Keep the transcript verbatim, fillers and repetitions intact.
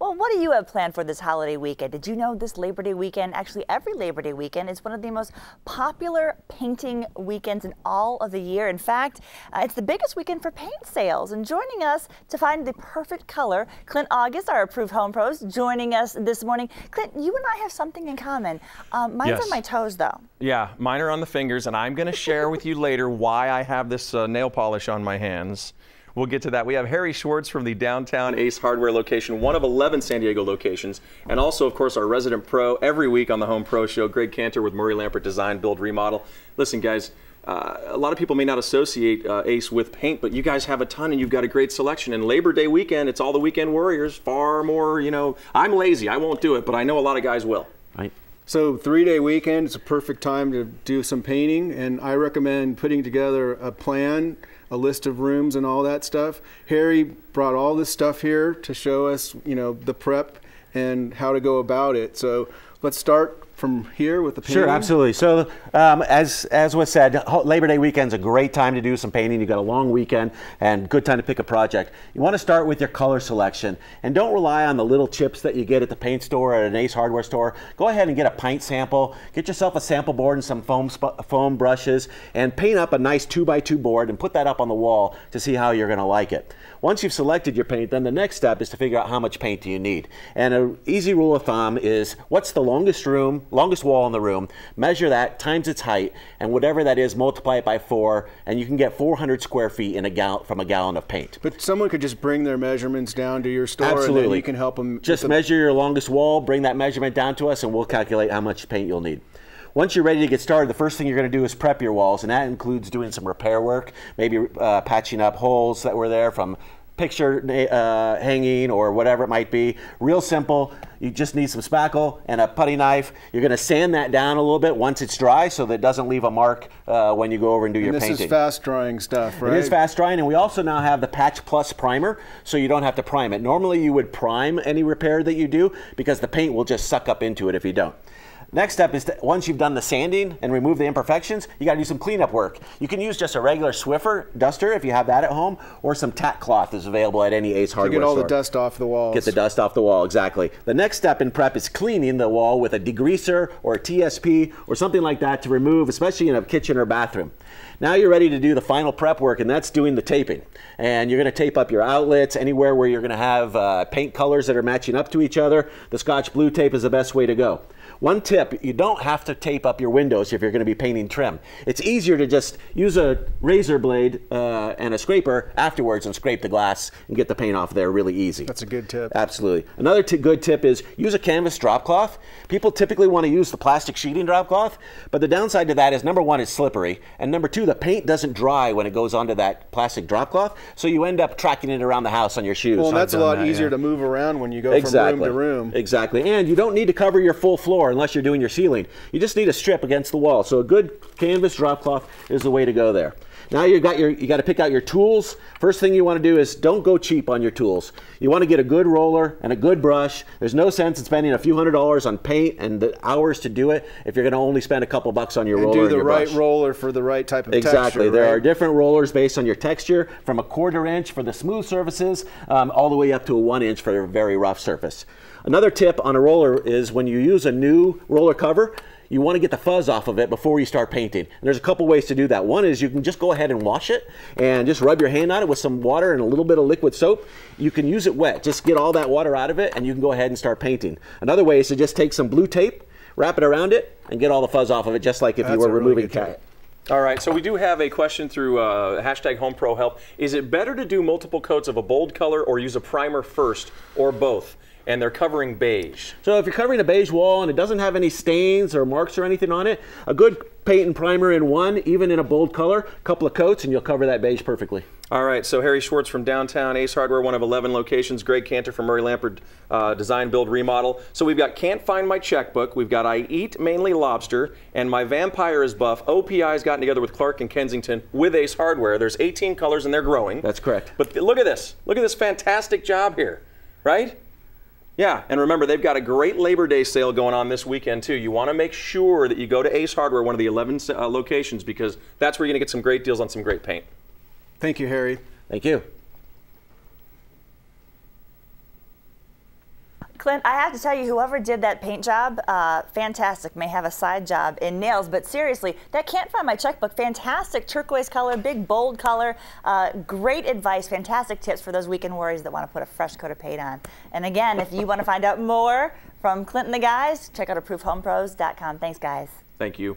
Well, what do you have planned for this holiday weekend? Did you know this Labor Day weekend, actually every Labor Day weekend, is one of the most popular painting weekends in all of the year? In fact, uh, it's the biggest weekend for paint sales. And joining us to find the perfect color, Clint August, our Approved Home Pros, joining us this morning. Clint, you and I have something in common. Um, mine's yes. on my toes, though. Yeah, mine are on the fingers, and I'm going to share with you later why I have this uh, nail polish on my hands. We'll get to that. We have Harry Schwartz from the Downtown Ace Hardware location, one of eleven San Diego locations, and also, of course, our resident pro every week on the Home Pro Show, Greg Cantor with Murray Lampert Design Build Remodel. Listen, guys, uh, a lot of people may not associate uh, Ace with paint, but you guys have a ton, and you've got a great selection. And Labor Day weekend, it's all the weekend warriors. Far more, you know, I'm lazy. I won't do it, but I know a lot of guys will. Right. So three-day weekend is a perfect time to do some painting, and I recommend putting together a plan, a list of rooms and all that stuff. Harry brought all this stuff here to show us, you know, the prep and how to go about it. So let's start from here with the painting. Sure, absolutely. So um, as as was said, Labor Day weekend's a great time to do some painting. You've got a long weekend and good time to pick a project. You want to start with your color selection, and don't rely on the little chips that you get at the paint store or at an Ace Hardware store. Go ahead and get a pint sample. Get yourself a sample board and some foam foam brushes, and paint up a nice two by two board and put that up on the wall to see how you're going to like it. Once you've selected your paint, then the next step is to figure out how much paint do you need. And an easy rule of thumb is what's the longest room longest wall in the room, measure that times its height, and whatever that is, multiply it by four, and you can get four hundred square feet in a gallon from a gallon of paint. But someone could just bring their measurements down to your store. Absolutely. And then you can help them. Just measure your longest wall, bring that measurement down to us, and we'll calculate how much paint you'll need. Once you're ready to get started, the first thing you're going to do is prep your walls, and that includes doing some repair work, maybe uh, patching up holes that were there from picture uh, hanging or whatever it might be. Real simple. You just need some spackle and a putty knife. You're going to sand that down a little bit once it's dry so that it doesn't leave a mark uh, when you go over and do and your this painting. This is fast drying stuff, right? It is fast drying, and we also now have the Patch Plus Primer, so you don't have to prime it. Normally you would prime any repair that you do because the paint will just suck up into it if you don't. Next step is to, once you've done the sanding and remove the imperfections, you got to do some cleanup work. You can use just a regular Swiffer duster if you have that at home, or some tack cloth is available at any Ace Hardware store. To get all the dust off the walls. Get the dust off the wall, exactly. The next step in prep is cleaning the wall with a degreaser or a T S P or something like that to remove, especially in a kitchen or bathroom. Now you're ready to do the final prep work, and that's doing the taping. And you're going to tape up your outlets anywhere where you're going to have uh, paint colors that are matching up to each other. The Scotch Blue Tape is the best way to go. One tip, you don't have to tape up your windows if you're going to be painting trim. It's easier to just use a razor blade uh, and a scraper afterwards and scrape the glass and get the paint off there really easy. That's a good tip. Absolutely. Another good tip is use a canvas drop cloth. People typically want to use the plastic sheeting drop cloth, but the downside to that is, number one, it's slippery, and number two, the paint doesn't dry when it goes onto that plastic drop cloth, so you end up tracking it around the house on your shoes. Well, and that's a lot that, easier yeah. to move around when you go exactly. from room to room. Exactly. And you don't need to cover your full floor unless you're doing your ceiling. You just need a strip against the wall. So a good canvas drop cloth is the way to go there. Now you've got your, you got to pick out your tools. First thing you want to do is don't go cheap on your tools. You want to get a good roller and a good brush. There's no sense in spending a few hundred dollars on paint and the hours to do it if you're going to only spend a couple bucks on your and roller do the and your right brush. Roller for the right type of exactly. texture. Exactly. There right? are different rollers based on your texture, from a quarter inch for the smooth surfaces um, all the way up to a one inch for a very rough surface. Another tip on a roller is when you use a new roller cover, you want to get the fuzz off of it before you start painting. And there's a couple ways to do that. One is you can just go ahead and wash it and just rub your hand on it with some water and a little bit of liquid soap. You can use it wet. Just get all that water out of it and you can go ahead and start painting. Another way is to just take some blue tape, wrap it around it, and get all the fuzz off of it, just like if That's you were removing cat. Really All right, so we do have a question through uh, hashtag HomeProHelp. Is it better to do multiple coats of a bold color or use a primer first, or both? And they're covering beige. So if you're covering a beige wall and it doesn't have any stains or marks or anything on it, a good paint and primer in one, even in a bold color, a couple of coats, and you'll cover that beige perfectly. All right, so Harry Schwartz from Downtown Ace Hardware, one of eleven locations. Greg Cantor from Murray Lampert uh, Design Build Remodel. So we've got Can't Find My Checkbook. We've got I Eat Mainly Lobster. And My Vampire Is Buff. O P I has gotten together with Clark and Kensington with Ace Hardware. There's eighteen colors, and they're growing. That's correct. But look at this. Look at this fantastic job here, right? Yeah, and remember, they've got a great Labor Day sale going on this weekend, too. You want to make sure that you go to Ace Hardware, one of the eleven uh, locations, because that's where you're going to get some great deals on some great paint. Thank you, Harry. Thank you. Clint, I have to tell you, whoever did that paint job, uh, fantastic. May have a side job in nails, but seriously, that can't find my checkbook. Fantastic turquoise color, big bold color, uh, great advice, fantastic tips for those weekend warriors that want to put a fresh coat of paint on. And again, if you want to find out more from Clint and the guys, check out approve home pros dot com. Thanks, guys. Thank you.